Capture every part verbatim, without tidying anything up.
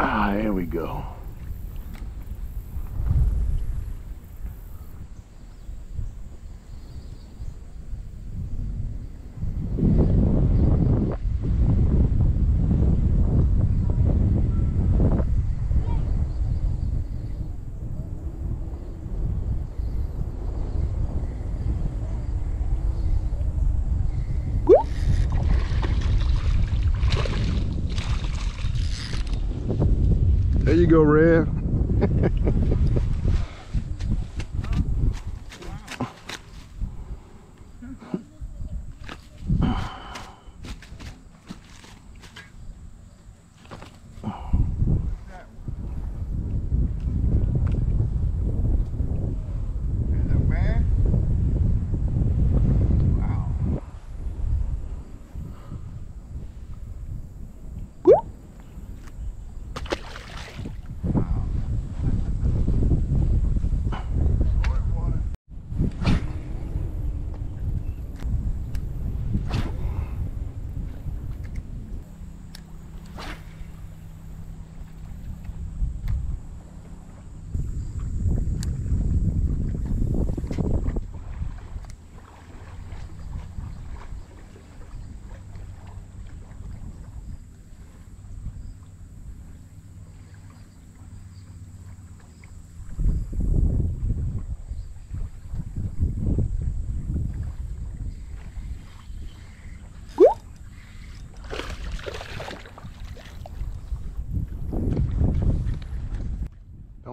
Ah, there we go. There you go, Red.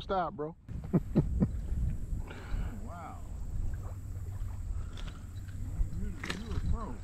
don't stop, bro. Wow. You're, you're a pro.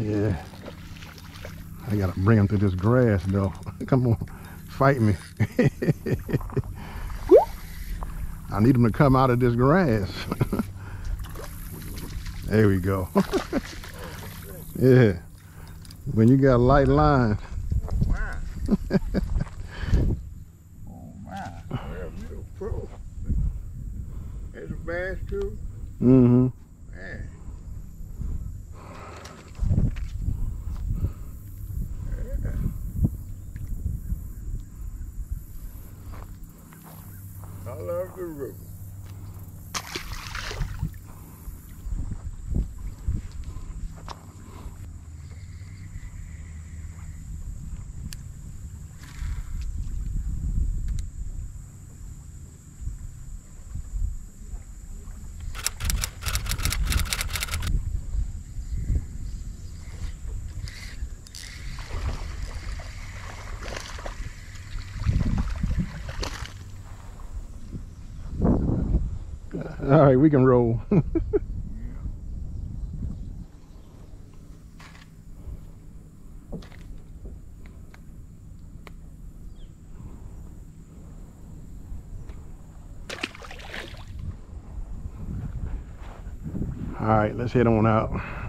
Yeah, I gotta bring him through this grass though. Come on, fight me. I need him to come out of this grass. There we go. Yeah, when you got a light line. Oh my, well, you're a pro. That's a bass too? Mm-hmm. I love the river. All right, we can roll. All right, let's head on out.